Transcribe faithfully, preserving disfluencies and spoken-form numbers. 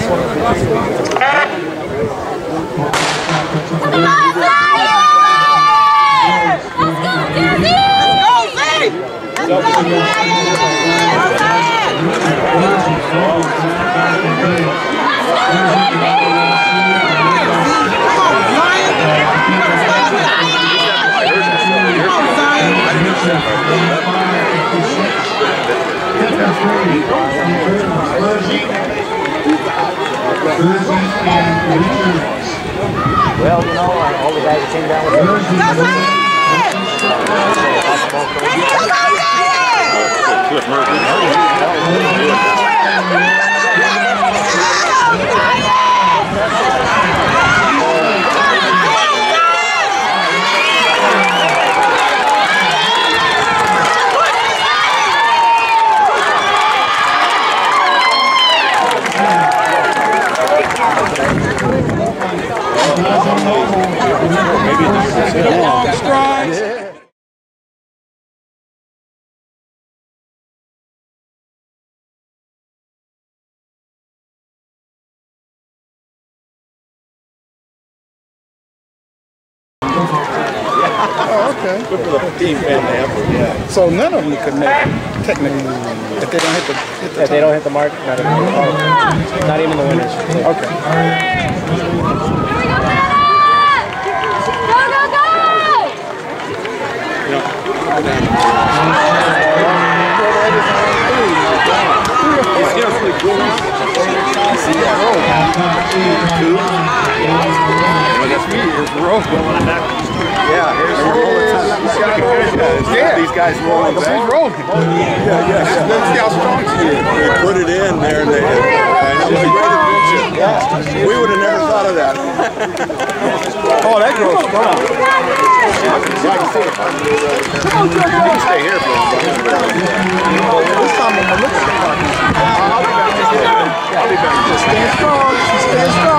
Well, you know, all the guys came down with Oh, okay. Good for the team family effort, yeah. So none of them could make it, technically, if they don't hit the, hit the if they don't hit the mark, not even, oh, not even the winners. Okay. Go, go, go! He's definitely good. Two. Well, that's me. Here's Rose. Yeah, here's the roll. Yeah, these guys rolling back. He's rolling. Yeah, yeah, yeah. Let's see how strong she is. They put it in there, and they hit it. It was a great adventure. Yeah. We would have never thought of that. Oh, that girl's strong. I can see it. You can stay here for a minute. This time I'm going to look at it. I'll be back. I'll be back. Stay strong. Stay strong.